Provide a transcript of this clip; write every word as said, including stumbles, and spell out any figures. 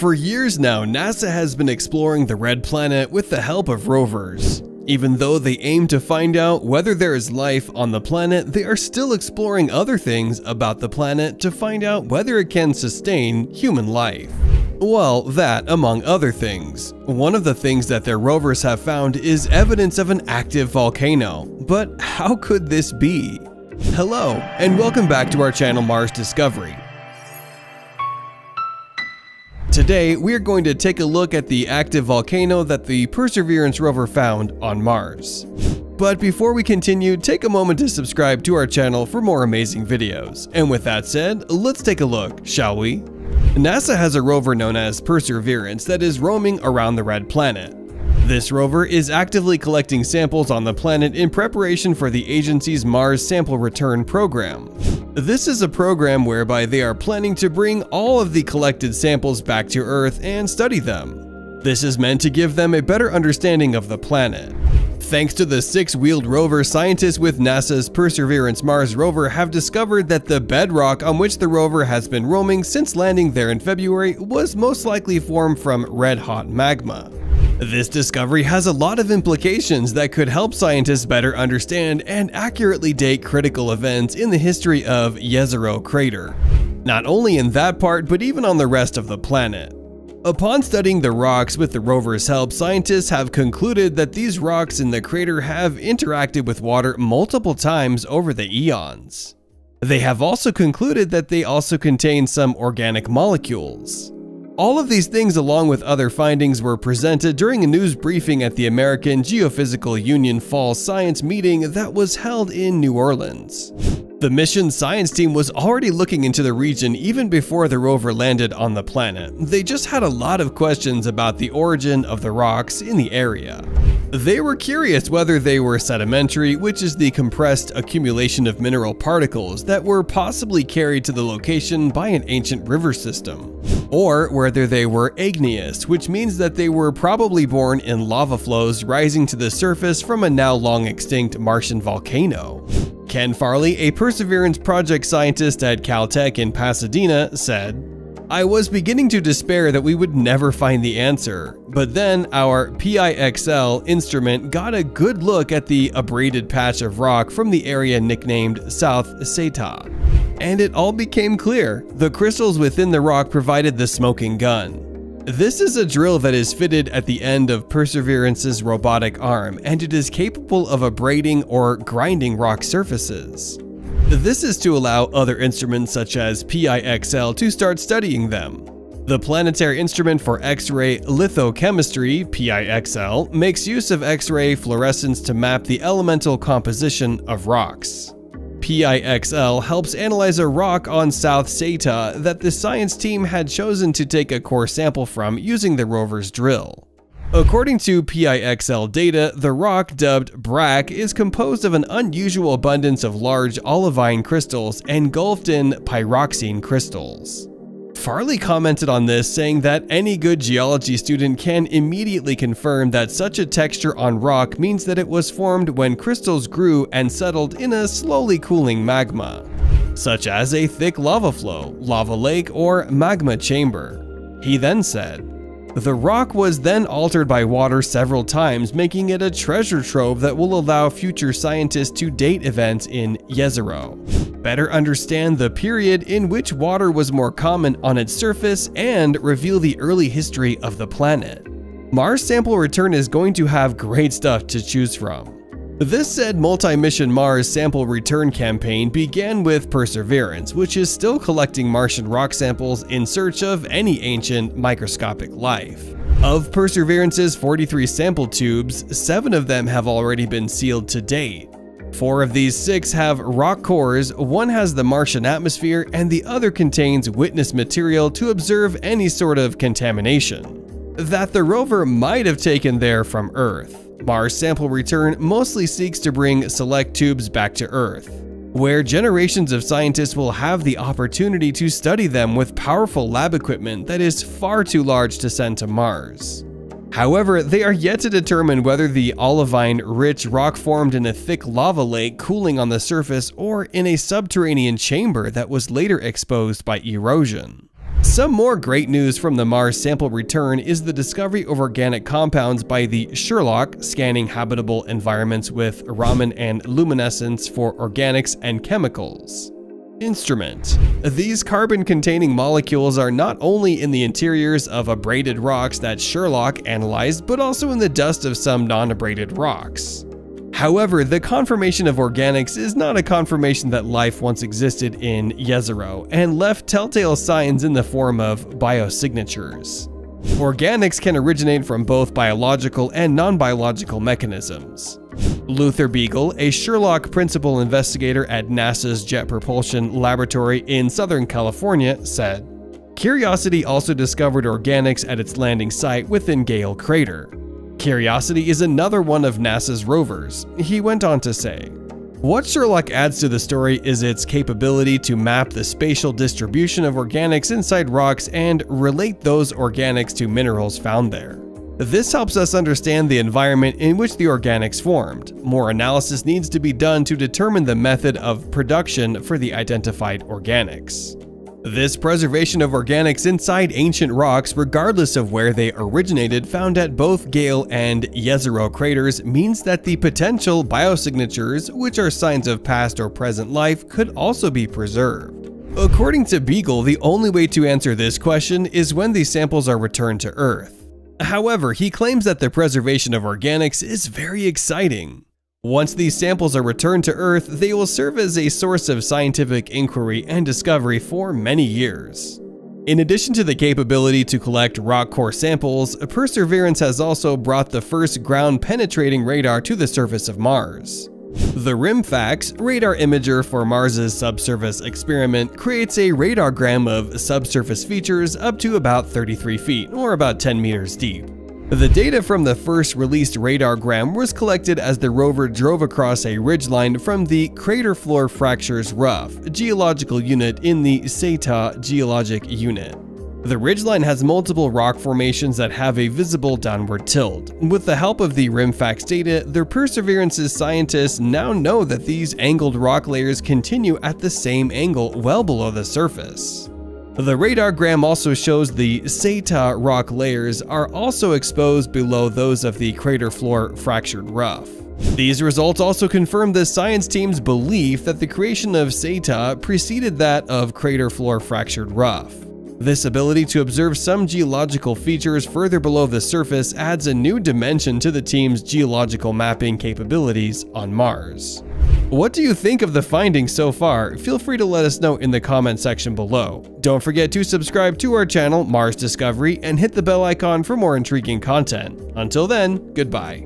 For years now, NASA has been exploring the Red Planet with the help of rovers. Even though they aim to find out whether there is life on the planet, they are still exploring other things about the planet to find out whether it can sustain human life. Well, that among other things. One of the things that their rovers have found is evidence of an active volcano. But how could this be? Hello, and welcome back to our channel Mars Discovery. Today, we are going to take a look at the active volcano that the Perseverance rover found on Mars. But before we continue, take a moment to subscribe to our channel for more amazing videos. And with that said, let's take a look, shall we? NASA has a rover known as Perseverance that is roaming around the Red Planet. This rover is actively collecting samples on the planet in preparation for the agency's Mars Sample Return Program. This is a program whereby they are planning to bring all of the collected samples back to Earth and study them. This is meant to give them a better understanding of the planet. Thanks to the six-wheeled rover, scientists with NASA's Perseverance Mars rover have discovered that the bedrock on which the rover has been roaming since landing there in February was most likely formed from red-hot magma. This discovery has a lot of implications that could help scientists better understand and accurately date critical events in the history of Jezero Crater, not only in that part but even on the rest of the planet. Upon studying the rocks with the rover's help, scientists have concluded that these rocks in the crater have interacted with water multiple times over the eons. They have also concluded that they also contain some organic molecules. All of these things, along with other findings, were presented during a news briefing at the American Geophysical Union Fall Science meeting that was held in New Orleans. The mission science team was already looking into the region even before the rover landed on the planet. They just had a lot of questions about the origin of the rocks in the area. They were curious whether they were sedimentary, which is the compressed accumulation of mineral particles that were possibly carried to the location by an ancient river system, or whether they were igneous, which means that they were probably born in lava flows rising to the surface from a now long extinct Martian volcano. Ken Farley, a Perseverance project scientist at Caltech in Pasadena, said, "I was beginning to despair that we would never find the answer, but then our P I X L instrument got a good look at the abraded patch of rock from the area nicknamed South Séítah, and it all became clear. The crystals within the rock provided the smoking gun." This is a drill that is fitted at the end of Perseverance's robotic arm, and it is capable of abrading or grinding rock surfaces. This is to allow other instruments such as P I X L to start studying them. The Planetary Instrument for X-ray Lithochemistry, P I X L, makes use of X-ray fluorescence to map the elemental composition of rocks. P I X L helps analyze a rock on South Séítah that the science team had chosen to take a core sample from using the rover's drill. According to P I X L data, the rock, dubbed Brac, is composed of an unusual abundance of large olivine crystals engulfed in pyroxene crystals. Farley commented on this, saying that any good geology student can immediately confirm that such a texture on rock means that it was formed when crystals grew and settled in a slowly cooling magma, such as a thick lava flow, lava lake, or magma chamber. He then said, "The rock was then altered by water several times, making it a treasure trove that will allow future scientists to date events in Jezero, better understand the period in which water was more common on its surface, and reveal the early history of the planet." Mars Sample Return is going to have great stuff to choose from. This said multi-mission Mars Sample Return campaign began with Perseverance, which is still collecting Martian rock samples in search of any ancient microscopic life. Of Perseverance's forty-three sample tubes, seven of them have already been sealed to date. Four of these six have rock cores, one has the Martian atmosphere, and the other contains witness material to observe any sort of contamination that the rover might have taken there from Earth. Mars Sample Return mostly seeks to bring select tubes back to Earth, where generations of scientists will have the opportunity to study them with powerful lab equipment that is far too large to send to Mars. However, they are yet to determine whether the olivine-rich rock formed in a thick lava lake cooling on the surface or in a subterranean chamber that was later exposed by erosion. Some more great news from the Mars Sample Return is the discovery of organic compounds by the Sherlock, scanning habitable environments with Raman and luminescence for organics and chemicals. Instrument. These carbon-containing molecules are not only in the interiors of abraded rocks that Sherlock analyzed, but also in the dust of some non-abraded rocks. However, the confirmation of organics is not a confirmation that life once existed in Jezero, and left telltale signs in the form of biosignatures. Organics can originate from both biological and non-biological mechanisms. Luther Beagle, a Sherlock principal investigator at NASA's Jet Propulsion Laboratory in Southern California, said, "Curiosity also discovered organics at its landing site within Gale Crater. Curiosity is another one of NASA's rovers," he went on to say. What Sherlock adds to the story is its capability to map the spatial distribution of organics inside rocks and relate those organics to minerals found there. This helps us understand the environment in which the organics formed. More analysis needs to be done to determine the method of production for the identified organics. This preservation of organics inside ancient rocks, regardless of where they originated, found at both Gale and Jezero craters, means that the potential biosignatures, which are signs of past or present life, could also be preserved. According to Beagle, the only way to answer this question is when these samples are returned to Earth. However, he claims that the preservation of organics is very exciting. Once these samples are returned to Earth, they will serve as a source of scientific inquiry and discovery for many years. In addition to the capability to collect rock core samples, Perseverance has also brought the first ground-penetrating radar to the surface of Mars. The RIMFAX, radar imager for Mars's subsurface experiment, creates a radargram of subsurface features up to about thirty-three feet, or about ten meters deep. The data from the first released radargram was collected as the rover drove across a ridgeline from the Crater Floor Fractured Rough geological unit in the SETA geologic unit. The ridgeline has multiple rock formations that have a visible downward tilt. With the help of the RIMFAX data, the Perseverance's scientists now know that these angled rock layers continue at the same angle well below the surface. The radargram also shows the SETA rock layers are also exposed below those of the Crater Floor Fractured Rough. These results also confirm the science team's belief that the creation of SETA preceded that of Crater Floor Fractured Rough. This ability to observe some geological features further below the surface adds a new dimension to the team's geological mapping capabilities on Mars. What do you think of the findings so far? Feel free to let us know in the comment section below. Don't forget to subscribe to our channel, Mars Discovery, and hit the bell icon for more intriguing content. Until then, goodbye.